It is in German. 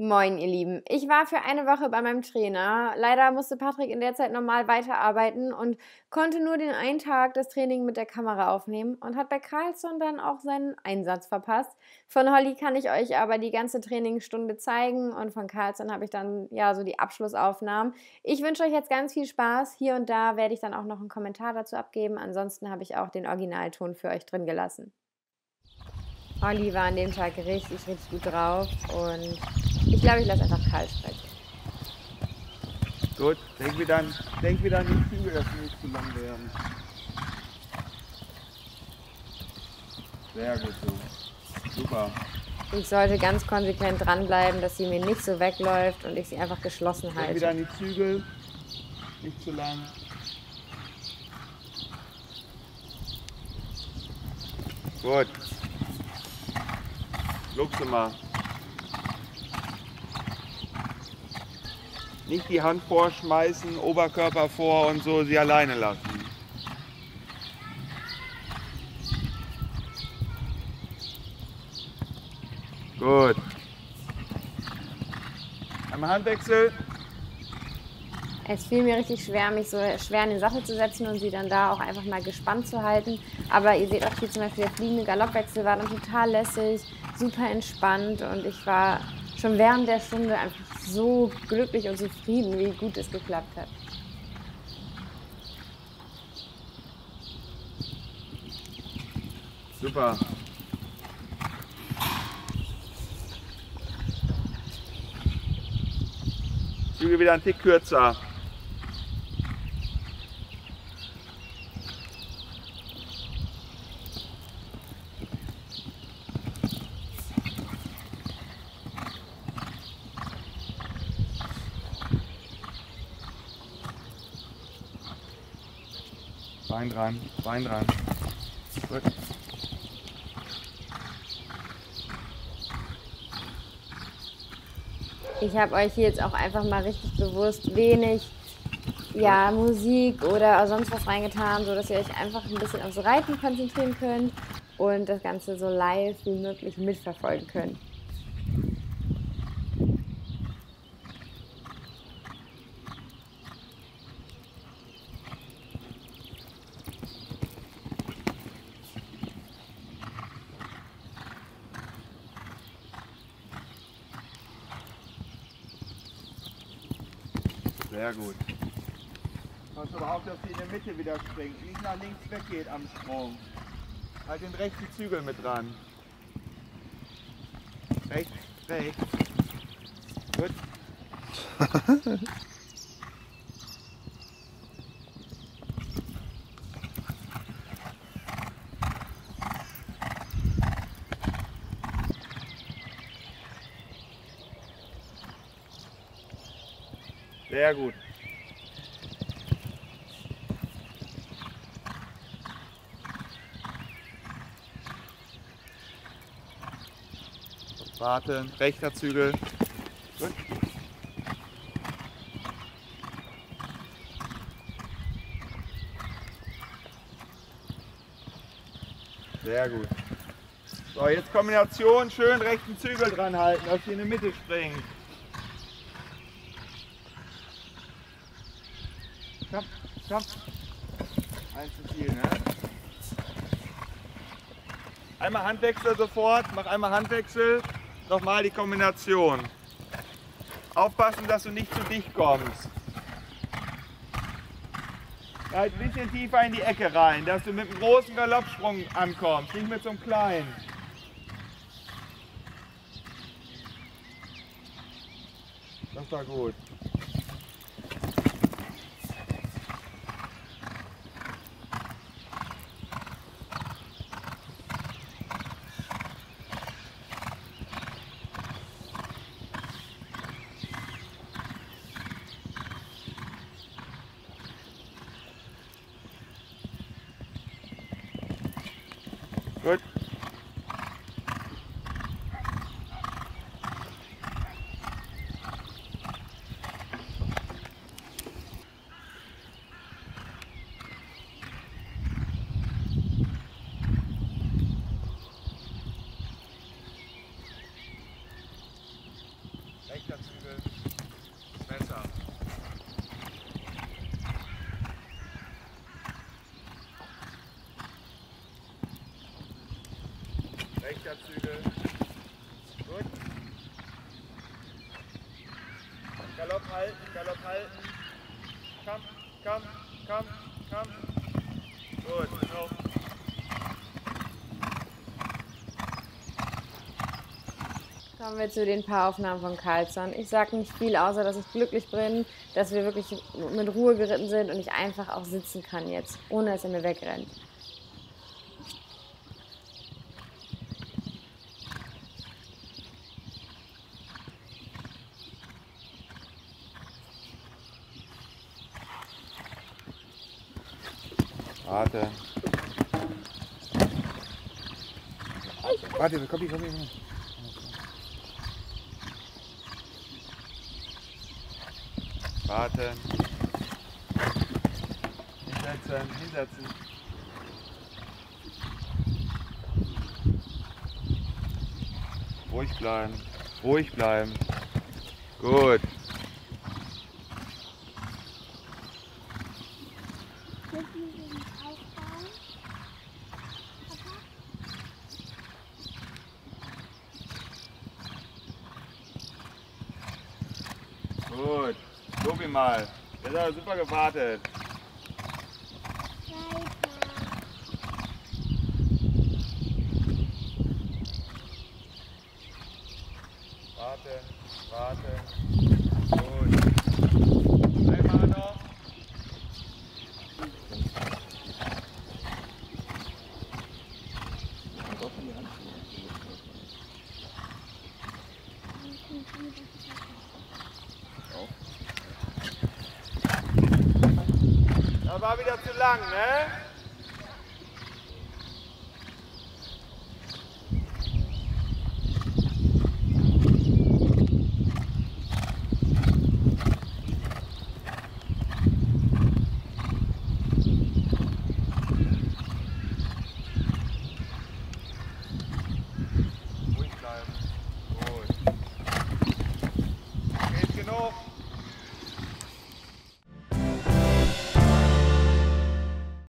Moin, ihr Lieben. Ich war für eine Woche bei meinem Trainer. Leider musste Patrick in der Zeit normal weiterarbeiten und konnte nur den einen Tag das Training mit der Kamera aufnehmen und hat bei Carlsson dann auch seinen Einsatz verpasst. Von Holly kann ich euch aber die ganze Trainingsstunde zeigen und von Carlsson habe ich dann ja so die Abschlussaufnahmen. Ich wünsche euch jetzt ganz viel Spaß. Hier und da werde ich dann auch noch einen Kommentar dazu abgeben. Ansonsten habe ich auch den Originalton für euch drin gelassen. Holly war an dem Tag richtig gut drauf und ich glaube, ich lasse einfach Karl sprechen. Gut, denk wieder an die Züge, dass sie nicht zu lang werden. Sehr gut so. Super. Ich sollte ganz konsequent dranbleiben, dass sie mir nicht so wegläuft und ich sie einfach geschlossen halte. Denk wieder an die Zügel, nicht zu lang. Gut. Luchse mal. Nicht die Hand vorschmeißen, Oberkörper vor und so, sie alleine lassen. Gut. Einmal Handwechsel. Es fiel mir richtig schwer, mich so schwer in den Sattel zu setzen und sie dann da auch einfach mal gespannt zu halten. Aber ihr seht auch hier zum Beispiel, der fliegende Galoppwechsel war dann total lässig, super entspannt und ich war schon während der Stunde einfach so glücklich und zufrieden, wie gut es geklappt hat. Super. Züge wieder einen Tick kürzer. Bein dran. Gut. Ich habe euch hier jetzt auch einfach mal richtig bewusst wenig Musik oder sonst was reingetan, sodass ihr euch einfach ein bisschen aufs Reiten konzentrieren könnt und das Ganze so live wie möglich mitverfolgen könnt. Sehr gut. Pass aber auf, dass sie in der Mitte wieder springt, nicht nach links weggeht am Sprung. Halt den rechten Zügel mit dran. Rechts. Gut. Sehr gut. Warten, rechter Zügel. Gut. Sehr gut. So, jetzt Kombination, schön rechten Zügel dran halten, dass sie in die Mitte springt. Komm. Eins zu viel, ne? Einmal Handwechsel sofort, mach einmal Handwechsel, nochmal die Kombination. Aufpassen, dass du nicht zu dicht kommst. Halt ein bisschen tiefer in die Ecke rein, dass du mit einem großen Galoppsprung ankommst, nicht mit so einem kleinen. Das war gut. Gut. Rechter Zügel. Gut. Galopp halten, Galopp halten. Komm, komm, komm, komm. Gut, so. Kommen wir zu den Paaraufnahmen von Carlsson. Ich sage nicht viel, außer dass ich glücklich bin, dass wir wirklich mit Ruhe geritten sind und ich einfach auch sitzen kann jetzt, ohne dass er mir wegrennt. Warte. Warte, komm hier. Warte. Hinsetzen. Ruhig bleiben. Gut. Gut, lob ihn mal. Der hat aber super gewartet. Warte. Gut. Einmal noch. Das war wieder zu lang, ne?